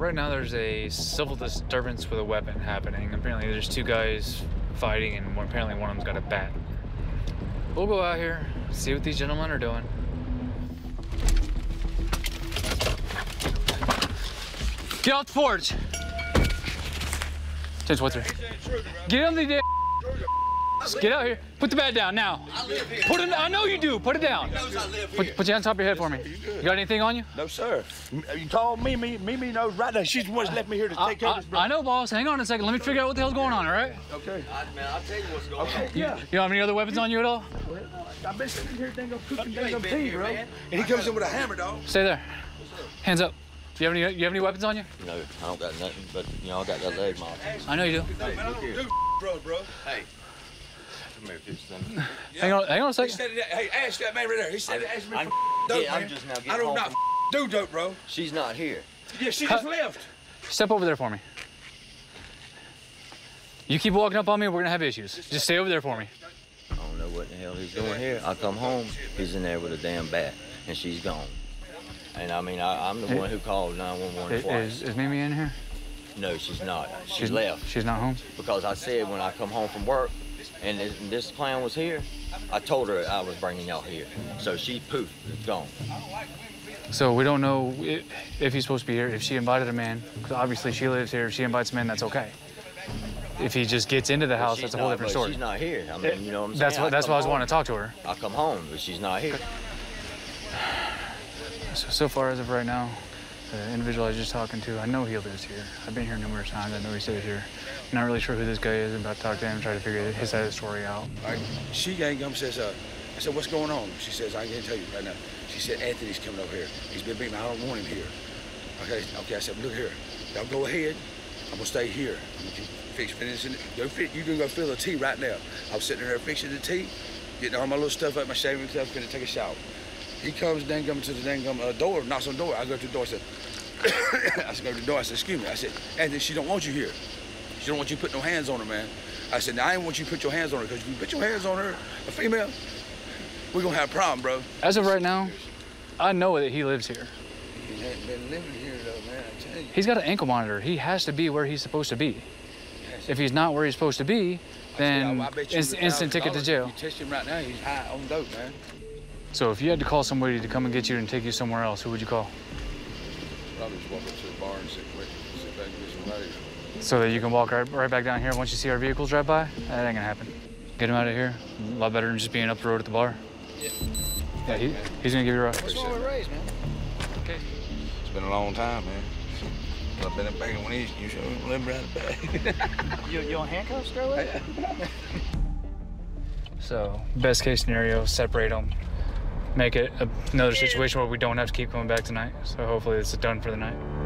right now there's a civil disturbance with a weapon happening. Apparently there's two guys fighting and apparently one of them's got a bat. We'll go out here, see what these gentlemen are doing. Get off the forge! James Whitzer. Get on the damn. Get out here. Put the bat down now. I live here. Put it, I know you do. Put it down. Put your hands on top of your head for me. You got anything on you? No, sir. You told Mimi. Mimi knows right now. She's the one that left me here to take care of this brother. I know, boss. Hang on a second. Let me figure out what the hell's going on, all right? Okay. Man, I'll tell you what's going on. Yeah. You don't have any other weapons on you at all? I've been sitting here thinking of cooking tea, bro. And he comes in with a hammer, dog. Stay there. Hands up. You have any weapons on you? No, I don't got nothing, but, you know, I got that leg mark. I know you do. Hey, man, I don't do bro. Hey. Hang on a second. Hey, ask that man right there. He said to ask me dope, yeah, man. I'm just now getting home. I don't do dope, bro. She's not here. Yeah, she just left. Step over there for me. You keep walking up on me, we're going to have issues. Just stay over there for me. I don't know what the hell he's doing here. I come home, he's in there with a damn bat, and she's gone. And, I mean, I'm the one who called 911 twice. Is Mimi in here? No, she's not. She left. She's not home? Because I said when I come home from work, and this clown was here, I told her I was bringing y'all here. So she poofed, gone. So we don't know if he's supposed to be here, if she invited a man, because obviously she lives here. If she invites men, that's okay. If he just gets into the house, that's a whole different story. She's not here. I mean, you know what I'm saying? That's why I was wanting to talk to her. I come home, but she's not here. So far, as of right now, the individual I was just talking to, I know he lives here. I've been here numerous times. I know he stays here. I'm not really sure who this guy is. I'm about to talk to him and try to figure his side of the story out. All right. She ain't come says, I said, what's going on? She says, I can't tell you right now. She said, Anthony's coming over here. He's been beaten. I don't want him here. Okay, I said, look here. Y'all go ahead. I'm going to stay here. I'm going to fix finishing it. You can go fill the tea right now. I was sitting there fixing the tea, getting all my little stuff up, my shaving stuff, going to take a shower. He comes, then comes to the door, knocks on the door. I go to the door, I said, I said, excuse me. I said, Anthony, she don't want you here. She don't want you putting no hands on her, man. I said, now, I didn't want you to put your hands on her, because if you put your hands on her, a female, we're going to have a problem, bro. As of right now, I know that he lives here. He ain't been living here, though, man, I tell you. He's got an ankle monitor. He has to be where he's supposed to be. If he's not where he's supposed to be, then instant ticket to jail. You test him right now, he's high on dope, man. So if you had to call somebody to come and get you and take you somewhere else, who would you call? Probably just walk up to the bar and sit back and get some ladies. So that you can walk right back down here once you see our vehicles drive by? That ain't gonna happen. Get him out of here. A lot better than just being up the road at the bar. Yeah. Yeah, he's gonna give you a ride. What's wrong with Ray's, man? Okay. It's been a long time, man. I've been back in one of these. You should remember that. You on handcuffs, Sterling? So, best case scenario, separate them. Make it another situation where we don't have to keep coming back tonight. So hopefully it's done for the night.